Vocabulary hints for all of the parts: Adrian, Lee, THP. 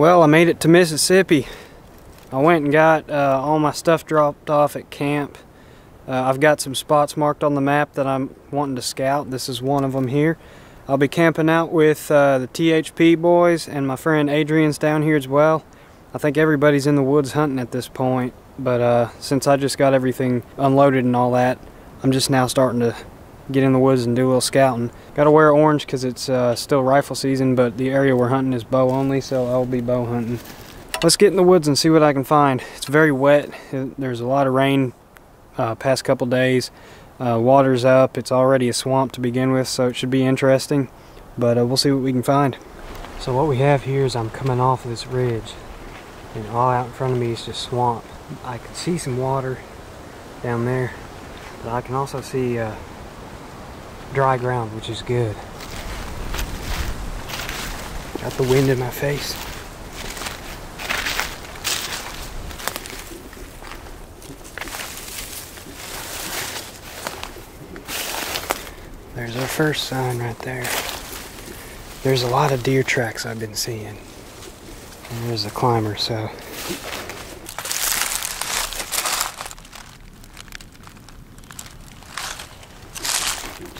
Well, I made it to Mississippi. I went and got all my stuff dropped off at camp. I've got some spots marked on the map that I'm wanting to scout. This is one of them here. I'll be camping out with the THP boys, and my friend Adrian's down here as well. I think everybody's in the woods hunting at this point, but since I just got everything unloaded and all that, I'm just now starting to get in the woods and do a little scouting. Gotta wear orange because it's still rifle season, but the area we're hunting is bow only, so I'll be bow hunting. Let's get in the woods and see what I can find. It's very wet. There's a lot of rain past couple days. Water's up. It's already a swamp to begin with, so it should be interesting, but we'll see what we can find. So what we have here is I'm coming off of this ridge, and all out in front of me is just swamp. I can see some water down there, but I can also see dry ground, which is good. Got the wind in my face. There's our first sign right there. There's a lot of deer tracks I've been seeing. And there's the climber, so.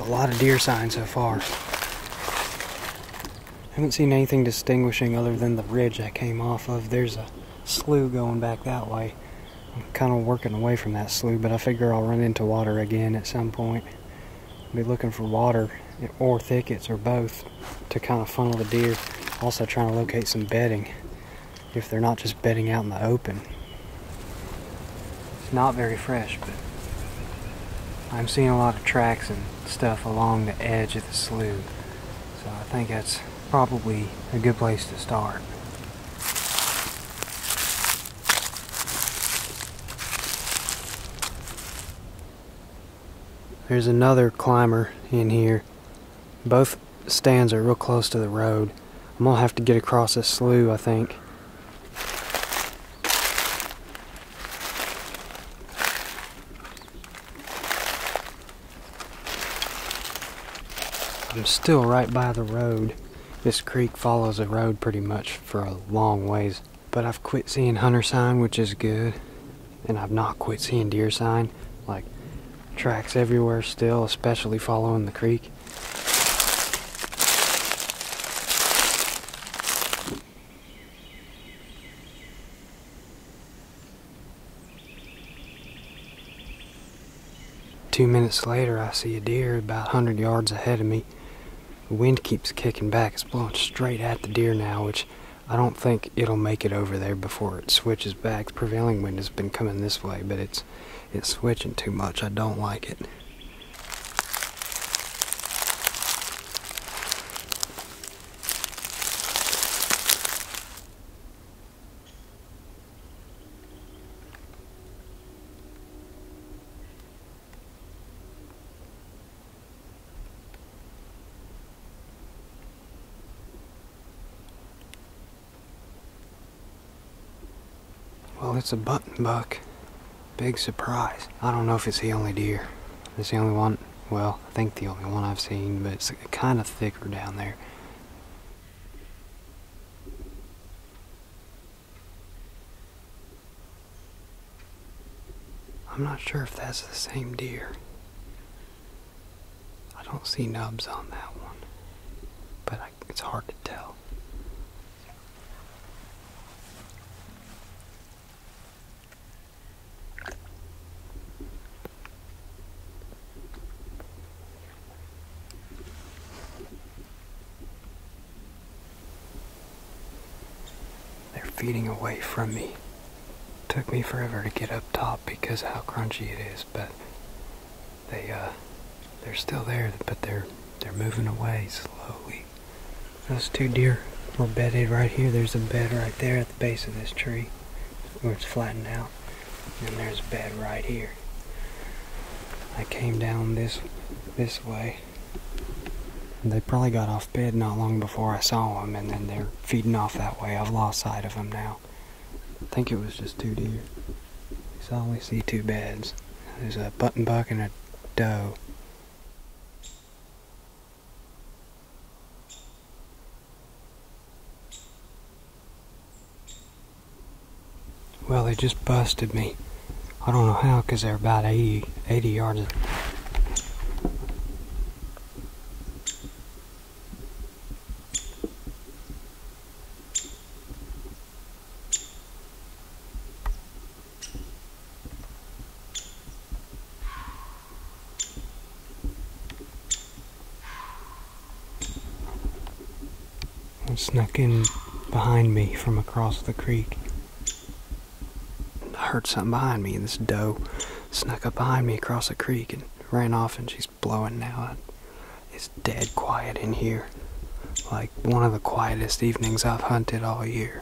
A lot of deer signs so far. Haven't seen anything distinguishing other than the ridge I came off of. There's a slough going back that way. I'm kind of working away from that slough, but I figure I'll run into water again at some point. I'll be looking for water or thickets or both to kind of funnel the deer. Also trying to locate some bedding if they're not just bedding out in the open. It's not very fresh, but I'm seeing a lot of tracks and stuff along the edge of the slough, so I think that's probably a good place to start. There's another climber in here. Both stands are real close to the road. I'm gonna have to get across this slough, I think. I'm still right by the road. This creek follows the road pretty much for a long ways, but I've quit seeing hunter sign, which is good, and I've not quit seeing deer sign. Like, tracks everywhere still, especially following the creek. Two minutes later, I see a deer about 100 yards ahead of me. The wind keeps kicking back. It's blowing straight at the deer now, which I don't think it'll make it over there before it switches back. The prevailing wind has been coming this way, but it's switching too much. I don't like it. Well, it's a button buck. Big surprise. I don't know if it's the only deer. It's the only one, well, I think the only one I've seen, but it's kind of thicker down there. I'm not sure if that's the same deer. I don't see nubs on that one, but it's hard to tell. Feeding away from me. Took me forever to get up top because of how crunchy it is, but they're still there, but they're moving away slowly. Those two deer were bedded right here. There's a bed right there at the base of this tree where it's flattened out, and there's a bed right here. I came down this way. They probably got off bed not long before I saw them, and then they're feeding off that way. I've lost sight of them now. I think it was just two deer. So I only see two beds. There's a button buck and a doe. they just busted me. I don't know how, because they're about 80 yards. Snuck in behind me from across the creek. I heard something behind me, and this doe snuck up behind me across the creek and ran off, and she's blowing now. It's dead quiet in here. Like one of the quietest evenings I've hunted all year.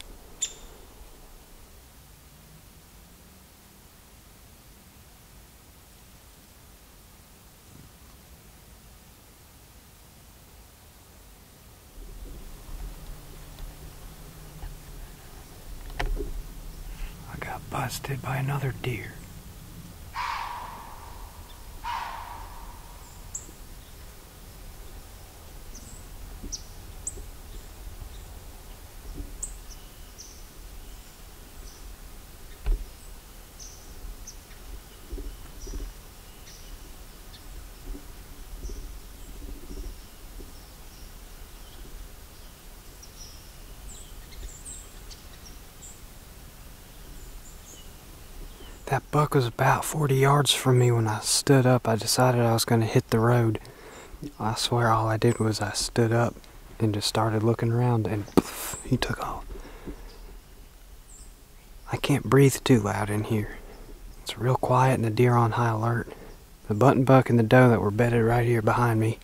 Busted by another deer. That buck was about 40 yards from me when I stood up. I decided I was going to hit the road. I swear all I did was I stood up and just started looking around, and poof, he took off. I can't breathe too loud in here. It's real quiet and the deer on high alert. The button buck and the doe that were bedded right here behind me.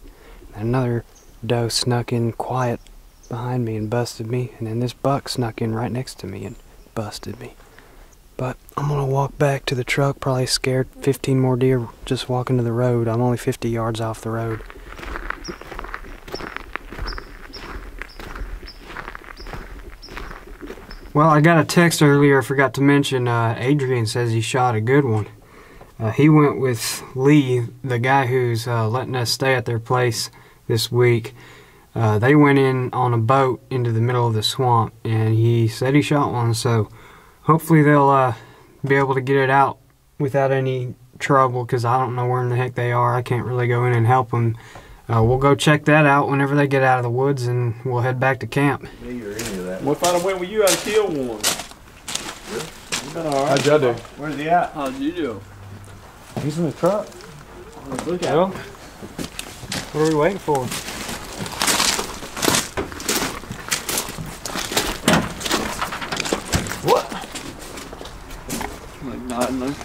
And another doe snuck in quiet behind me and busted me. And then this buck snuck in right next to me and busted me. But I'm going to walk back to the truck, probably scared 15 more deer just walking to the road. I'm only 50 yards off the road. Well, I got a text earlier I forgot to mention. Adrian says he shot a good one. He went with Lee, the guy who's letting us stay at their place this week. They went in on a boat into the middle of the swamp, and he said he shot one, so hopefully they'll be able to get it out without any trouble, because I don't know where in the heck they are. I can't really go in and help them. We'll go check that out whenever they get out of the woods, and we'll head back to camp. Me or any of that. Well, if I'd have went with you, I'd have killed one. Yeah. You been all right. How'd y'all do? Where's he at? How'd you do? He's in the truck. Look at him. What are we waiting for?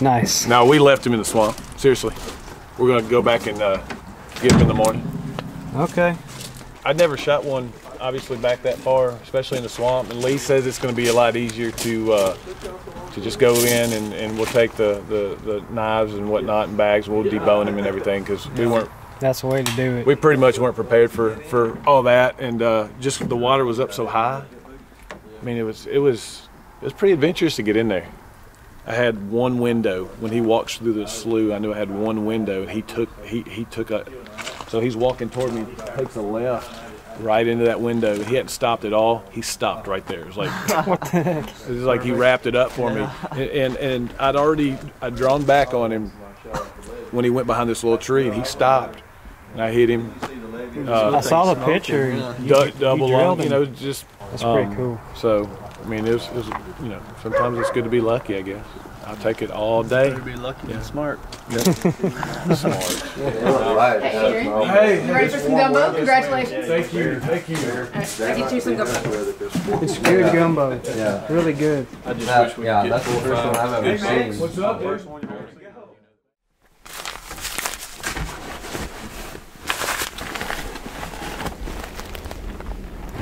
Nice. No, we left him in the swamp. Seriously. We're going to go back and get him in the morning. Okay. I never shot one, obviously, back that far, especially in the swamp. And Lee says it's going to be a lot easier to just go in, and we'll take the knives and whatnot and bags, and we'll debone him and everything, because we weren't. That's the way to do it. We pretty much weren't prepared for all that, and just the water was up so high. I mean, it was pretty adventurous to get in there. I had one window when he walks through the slough. I knew I had one window, and he took a. So he's walking toward me, takes a left, right into that window. He hadn't stopped at all. He stopped right there. It was like what the heck? It was like he wrapped it up for me, and I'd drawn back on him when he went behind this little tree, and he stopped, and I hit him. I saw the picture. Double long, you know, just. That's pretty cool. So. I mean, it was, you know, sometimes it's good to be lucky, I guess. I'll take it all day. It's good to be lucky and smart. Yep. Smart. Hey, you ready for some gumbo? Congratulations. Thank you. Thank you. I get you some gumbo. It's good gumbo. Yeah. Really good. I just wish we could get the first one I've ever seen. What's up, first one you've ever seen?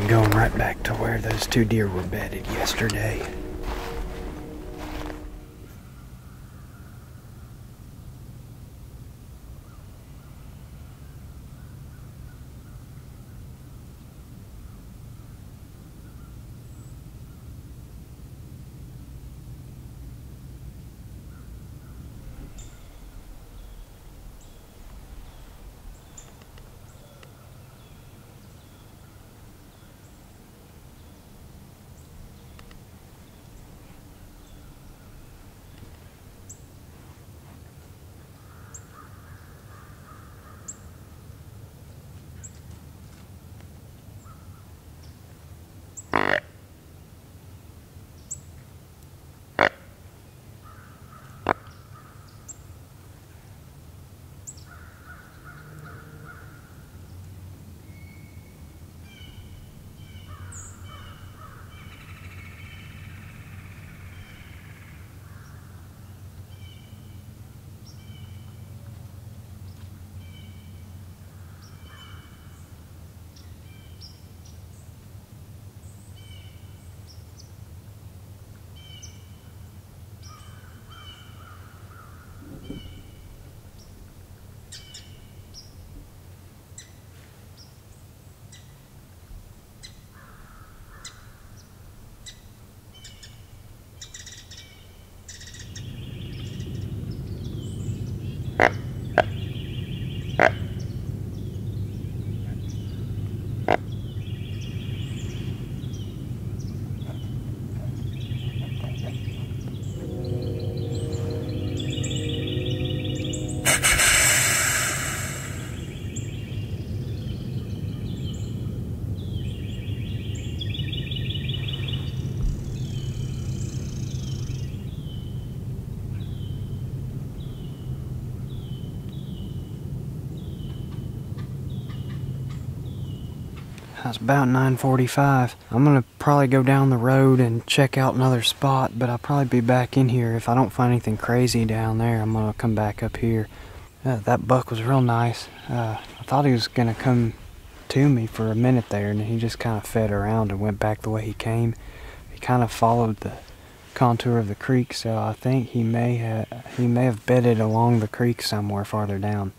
Going right back to where those two deer were bedded yesterday. It's about 9:45. I'm gonna probably go down the road and check out another spot, but I'll probably be back in here. If I don't find anything crazy down there, I'm gonna come back up here. That buck was real nice. I thought he was gonna come to me for a minute there, and he just kind of fed around and went back the way he came. He kind of followed the contour of the creek, so I think he may have bedded along the creek somewhere farther down.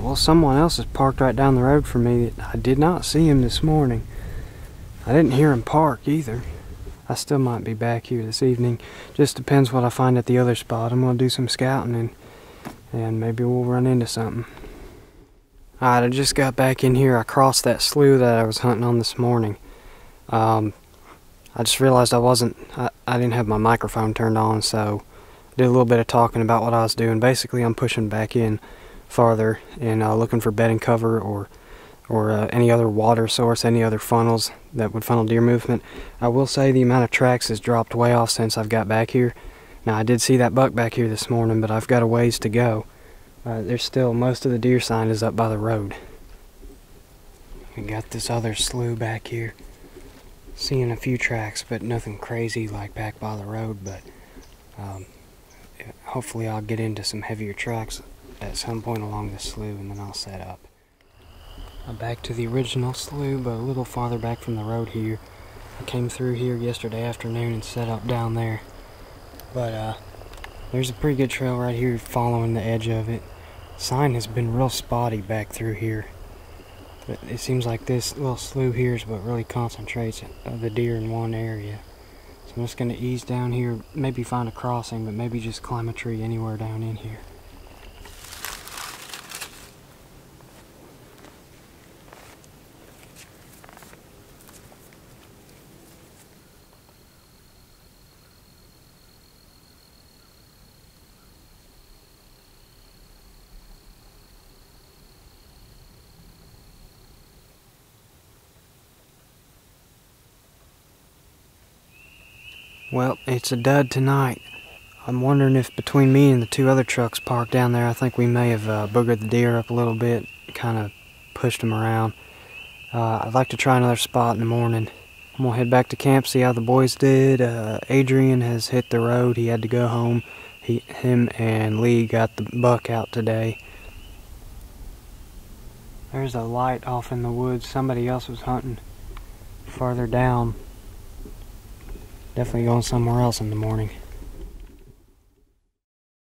Well, someone else is parked right down the road from me. I did not see him this morning. I didn't hear him park either. I still might be back here this evening. Just depends what I find at the other spot. I'm going to do some scouting and maybe we'll run into something. Alright, I just got back in here. I crossed that slough that I was hunting on this morning. I just realized I didn't have my microphone turned on, so I did a little bit of talking about what I was doing. Basically, I'm pushing back in farther and looking for bedding cover or any other water source, any other funnels that would funnel deer movement. I will say the amount of tracks has dropped way off since I've got back here. Now, I did see that buck back here this morning, but I've got a ways to go. There's still, most of the deer sign is up by the road. I got this other slough back here. Seeing a few tracks, but nothing crazy like back by the road, but hopefully I'll get into some heavier tracks at some point along the slough, and then I'll set up. I'm back to the original slough, but a little farther back from the road here. I came through here yesterday afternoon and set up down there. But there's a pretty good trail right here following the edge of it. Sign has been real spotty back through here. But it seems like this little slough here is what really concentrates the deer in one area. So I'm just gonna ease down here, maybe find a crossing, but maybe just climb a tree anywhere down in here. Well, it's a dud tonight. I'm wondering if between me and the two other trucks parked down there, I think we may have boogered the deer up a little bit, kind of pushed them around. I'd like to try another spot in the morning. I'm gonna head back to camp, see how the boys did. Adrian has hit the road. He had to go home. Him and Lee got the buck out today. There's a light off in the woods. Somebody else was hunting farther down. Definitely going somewhere else in the morning.